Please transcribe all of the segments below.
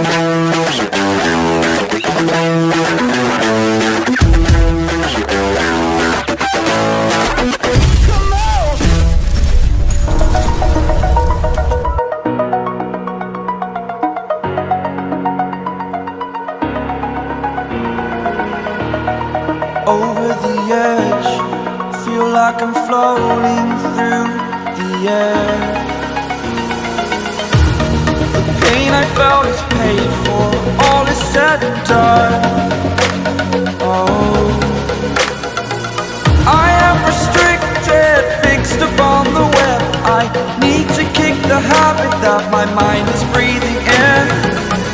Over the edge, feel like I'm floating through the air. The pain I felt is paid for, all is said and done. Oh, I am restricted, fixed upon the web. I need to kick the habit that my mind is breathing in.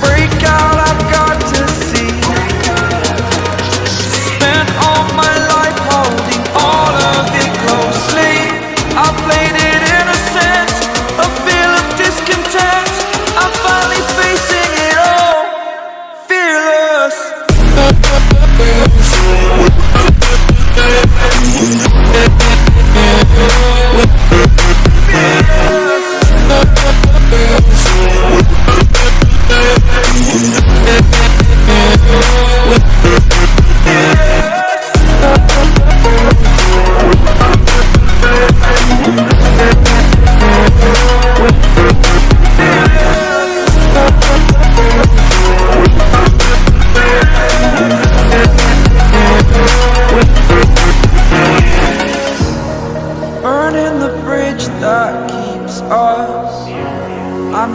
Break out, I've got to see. That keeps us. I'm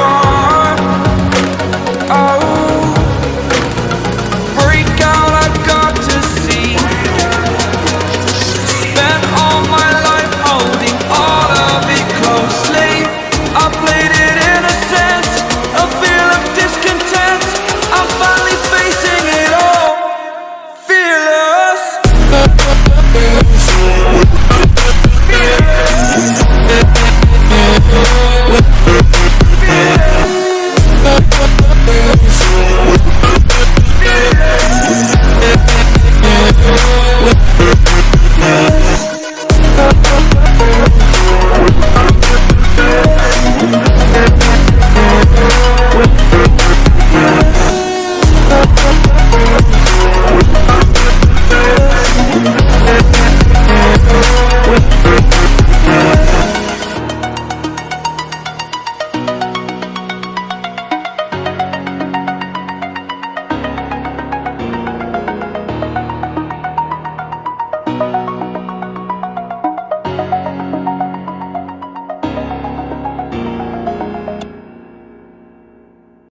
are.